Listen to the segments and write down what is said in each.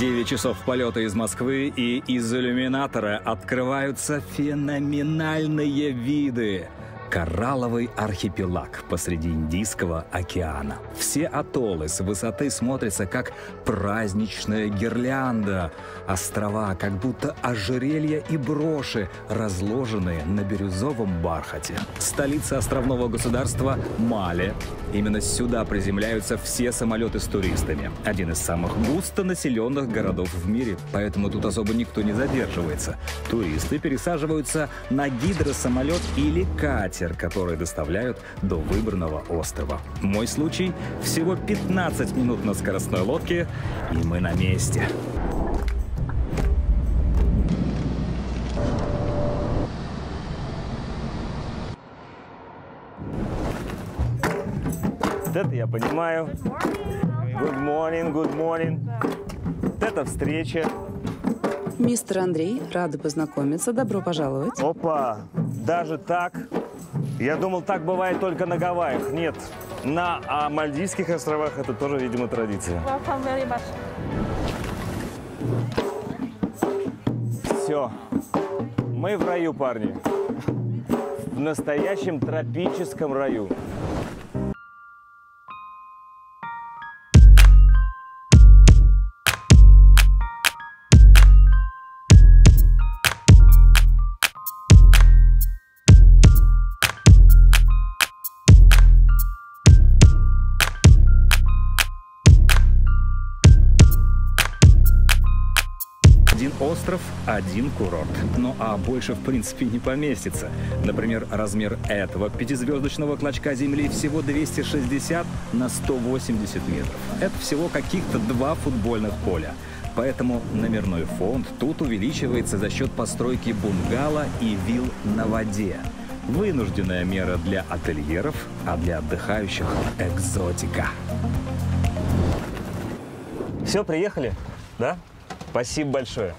9 часов полета из Москвы, и из иллюминатора открываются феноменальные виды. Коралловый архипелаг посреди Индийского океана. Все атоллы с высоты смотрятся как праздничная гирлянда. Острова как будто ожерелья и броши, разложенные на бирюзовом бархате. Столица островного государства Мали. Именно сюда приземляются все самолеты с туристами. Один из самых густонаселенных городов в мире, поэтому тут особо никто не задерживается. Туристы пересаживаются на гидросамолет или катер, которые доставляют до выбранного острова. Мой случай – всего 15 минут на скоростной лодке, и мы на месте. Вот это я понимаю. Good morning, good morning. Вот это встреча. Мистер Андрей, рада познакомиться. Добро пожаловать. Опа! Даже так? Я думал, так бывает только на Гавайях. Нет, на Мальдивских островах это тоже, видимо, традиция. Все, мы в раю, парни. В настоящем тропическом раю. Остров – один курорт. Ну а больше, в принципе, не поместится. Например, размер этого пятизвездочного клочка земли всего 260 на 180 метров. Это всего каких-то 2 футбольных поля. Поэтому номерной фонд тут увеличивается за счет постройки бунгало и вилл на воде. Вынужденная мера для ательеров, а для отдыхающих – экзотика. Все, приехали? Да? Спасибо большое.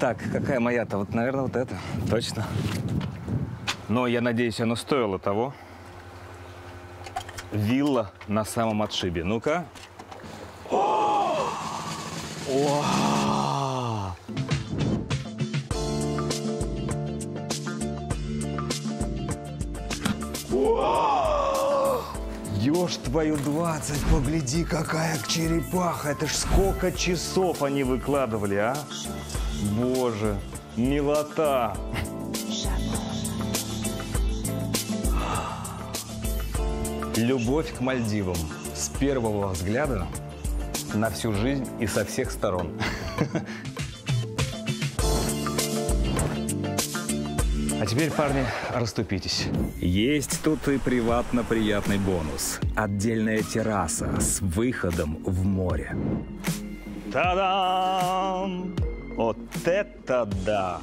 Так, какая моя-то? Вот, наверное, вот это. Точно. Но я надеюсь, оно стоило того. Вилла на самом отшибе. Ну-ка. Ёж твою 20, погляди, какая черепаха. Это ж сколько часов они выкладывали, а? Боже, милота. Любовь к Мальдивам. С первого взгляда на всю жизнь и со всех сторон. А теперь, парни, расступитесь. Есть тут и приватно-приятный бонус. Отдельная терраса с выходом в море. Та-дам! Вот это да!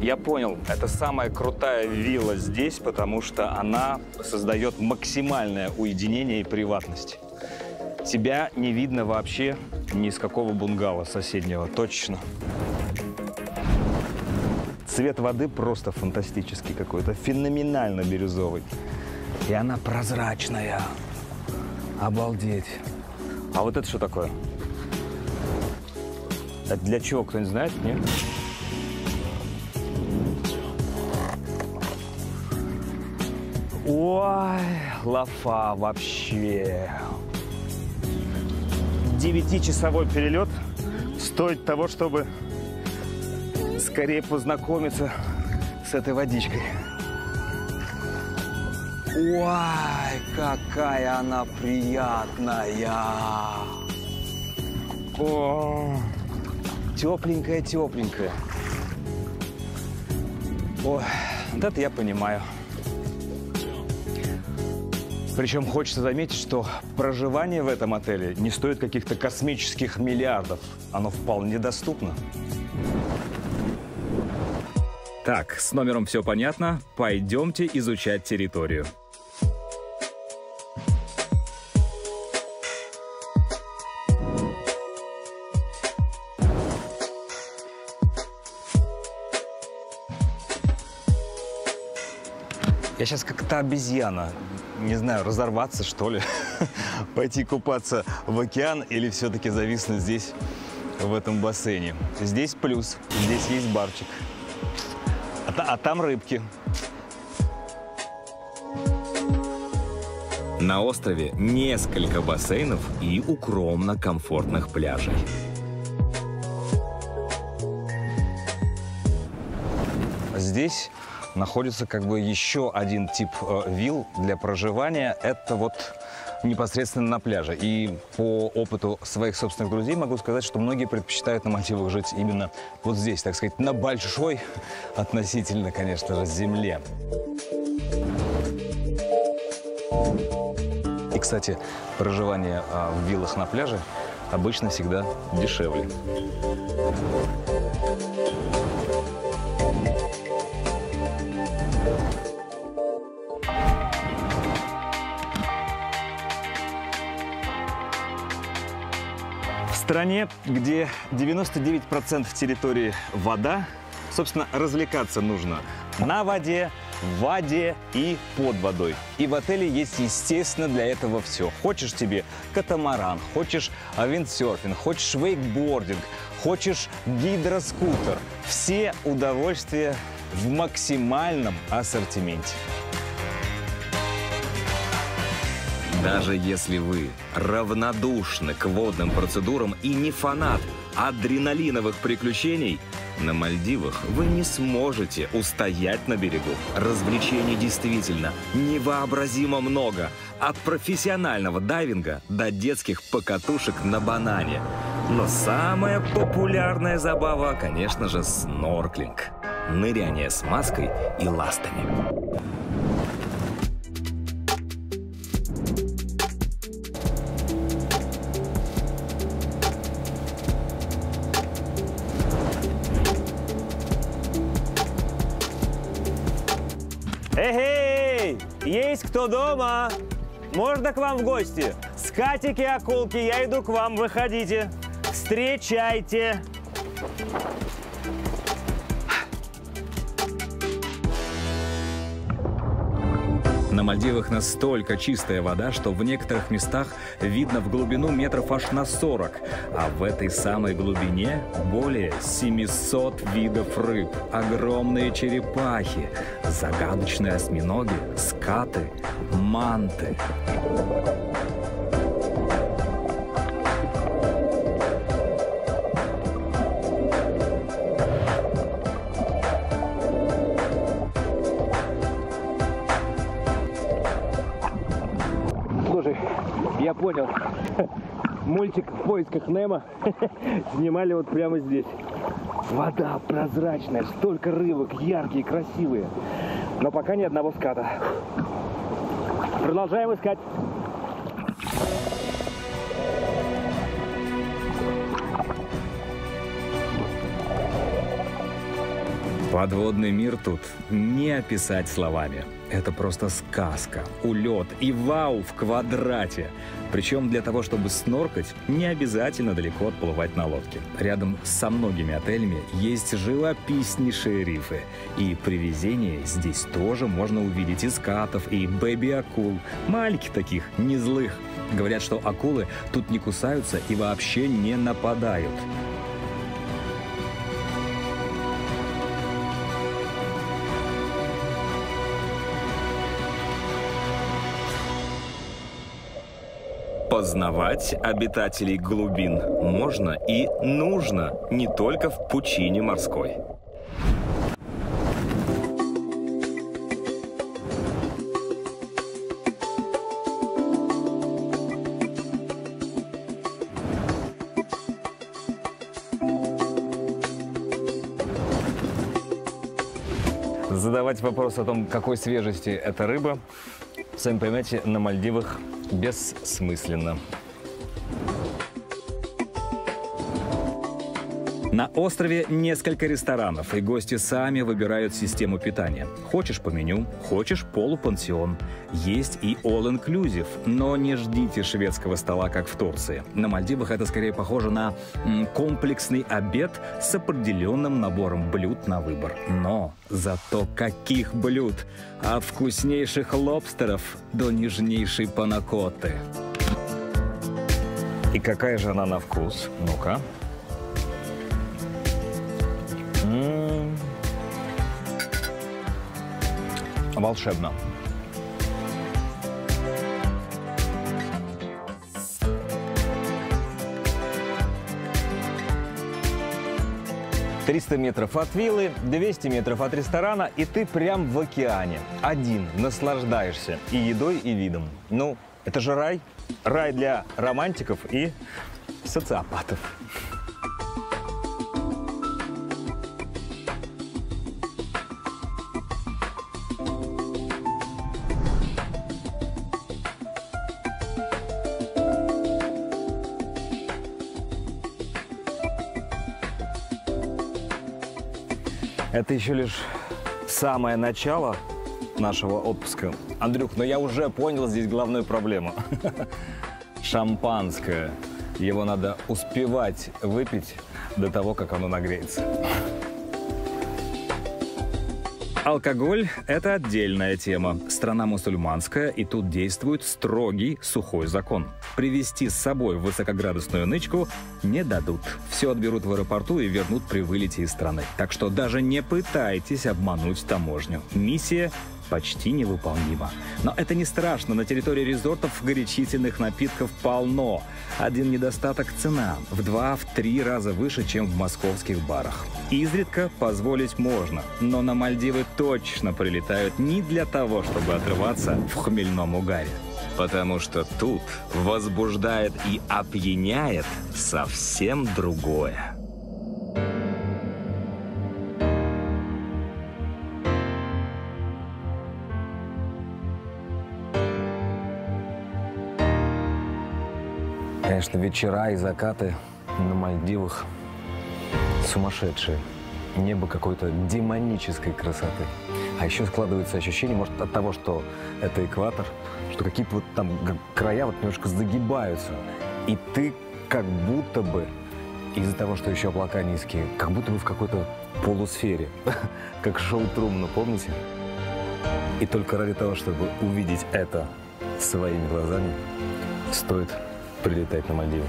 Я понял, это самая крутая вилла здесь, потому что она создает максимальное уединение и приватность. Тебя не видно вообще ни с какого бунгало соседнего, точно. Цвет воды просто фантастический какой-то, феноменально бирюзовый. И она прозрачная. Обалдеть. А вот это что такое? Это для чего, кто-нибудь знает, нет? Ой, лафа вообще. 9-часовой перелет стоит того, чтобы скорее познакомиться с этой водичкой. Ой, какая она приятная! О, тепленькая-тепленькая. Ой, да-то я понимаю. Причем хочется заметить, что проживание в этом отеле не стоит каких-то космических миллиардов. Оно вполне доступно. Так, с номером все понятно. Пойдемте изучать территорию. Я сейчас как та обезьяна. Не знаю, разорваться, что ли? Пойти купаться в океан или все-таки зависнуть здесь, в этом бассейне? Здесь плюс. Здесь есть барчик. А там рыбки. На острове несколько бассейнов и укромно-комфортных пляжей. Здесь находится как бы еще один тип вилл для проживания. Это вот непосредственно на пляже. И по опыту своих собственных друзей могу сказать, что многие предпочитают на Мальдивах жить именно вот здесь, так сказать, на большой относительно, конечно же, земле. И, кстати, проживание в виллах на пляже обычно всегда дешевле. В стране, где 99% территории вода, собственно, развлекаться нужно на воде, в воде и под водой. И в отеле есть, естественно, для этого все. Хочешь тебе катамаран, хочешь виндсерфинг, хочешь вейкбординг, хочешь гидроскутер. Все удовольствия в максимальном ассортименте. Даже если вы равнодушны к водным процедурам и не фанат адреналиновых приключений, на Мальдивах вы не сможете устоять на берегу. Развлечений действительно невообразимо много. От профессионального дайвинга до детских покатушек на банане. Но самая популярная забава, конечно же, снорклинг. Ныряние с маской и ластами. Есть кто дома? Можно к вам в гости? Скатики, акулки, я иду к вам, выходите. Встречайте. На Мальдивах настолько чистая вода, что в некоторых местах видно в глубину метров аж на 40. А в этой самой глубине более 700 видов рыб, огромные черепахи, загадочные осьминоги, скаты, манты. Я понял. Мультик «В поисках Немо» снимали вот прямо здесь. Вода прозрачная, столько рыбок, яркие, красивые. Но пока ни одного ската. Продолжаем искать. Подводный мир тут не описать словами. Это просто сказка, улет и вау в квадрате. Причем для того, чтобы сноркать, не обязательно далеко отплывать на лодке. Рядом со многими отелями есть живописнейшие рифы. И при везении здесь тоже можно увидеть и скатов, и бэби-акул. Маленьких таких, не злых. Говорят, что акулы тут не кусаются и вообще не нападают. Познавать обитателей глубин можно и нужно не только в пучине морской. Задавать вопрос о том, какой свежести эта рыба, сами понимаете, на Мальдивах бессмысленно. На острове несколько ресторанов, и гости сами выбирают систему питания. Хочешь по меню, хочешь полупансион. Есть и all-inclusive, но не ждите шведского стола, как в Турции. На Мальдивах это скорее похоже на комплексный обед с определенным набором блюд на выбор. Но зато каких блюд! От вкуснейших лобстеров до нежнейшей панакотты. И какая же она на вкус? Ну-ка. Волшебно. «300 метров от виллы, 200 метров от ресторана, и ты прям в океане. Один, наслаждаешься и едой, и видом». Ну, это же рай. Рай для романтиков и социопатов. Это еще лишь самое начало нашего отпуска. Андрюх, но я уже понял здесь главную проблему. Шампанское. Его надо успевать выпить до того, как оно нагреется. Алкоголь – это отдельная тема. Страна мусульманская, и тут действует строгий сухой закон. Привезти с собой высокоградусную нычку не дадут. Все отберут в аэропорту и вернут при вылете из страны. Так что даже не пытайтесь обмануть таможню. Миссия почти невыполнима. Но это не страшно. На территории резортов горячительных напитков полно. Один недостаток – цена. В 2-3 раза выше, чем в московских барах. Изредка позволить можно. Но на Мальдивы точно прилетают не для того, чтобы отрываться в хмельном угаре. Потому что тут возбуждает и опьяняет совсем другое. Конечно, вечера и закаты на Мальдивах сумасшедшие. Небо какой-то демонической красоты. А еще складывается ощущение, может, от того, что это экватор, что какие-то вот там края вот немножко загибаются. И ты как будто бы, из-за того, что еще облака низкие, как будто бы в какой-то полусфере, как Шоу Трумана, помните? И только ради того, чтобы увидеть это своими глазами, стоит прилетать на Мальдивы.